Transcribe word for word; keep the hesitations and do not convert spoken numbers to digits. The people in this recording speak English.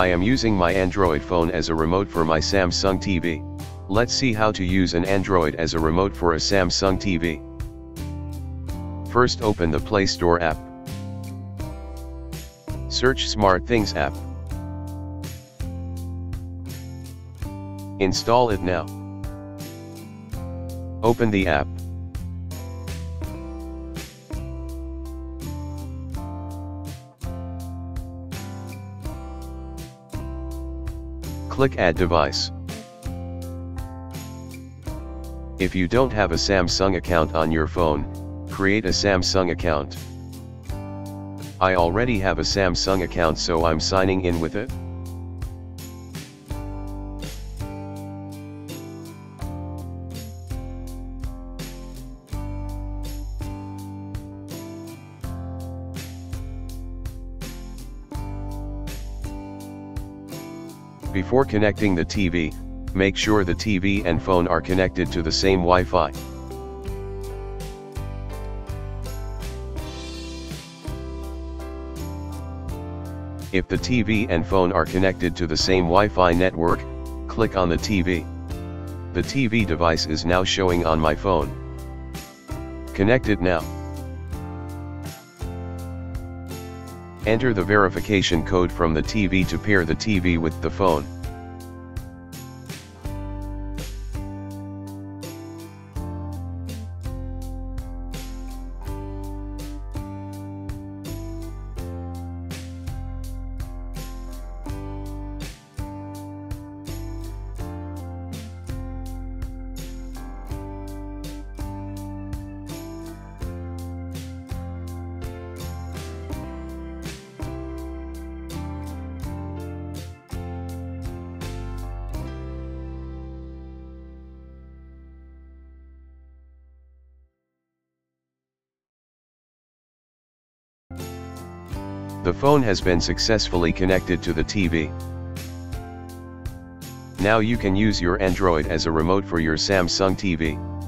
I am using my Android phone as a remote for my Samsung T V. Let's see how to use an Android as a remote for a Samsung T V. First, open the Play Store app. Search SmartThings app. Install it now. Open the app. Click Add Device. If you don't have a Samsung account on your phone, create a Samsung account. I already have a Samsung account, so I'm signing in with it. Before connecting the T V, make sure the T V and phone are connected to the same Wi-Fi. If the T V and phone are connected to the same Wi-Fi network, click on the T V. The T V device is now showing on my phone. Connect it now. Enter the verification code from the T V to pair the T V with the phone. The phone has been successfully connected to the T V. Now you can use your Android as a remote for your Samsung T V.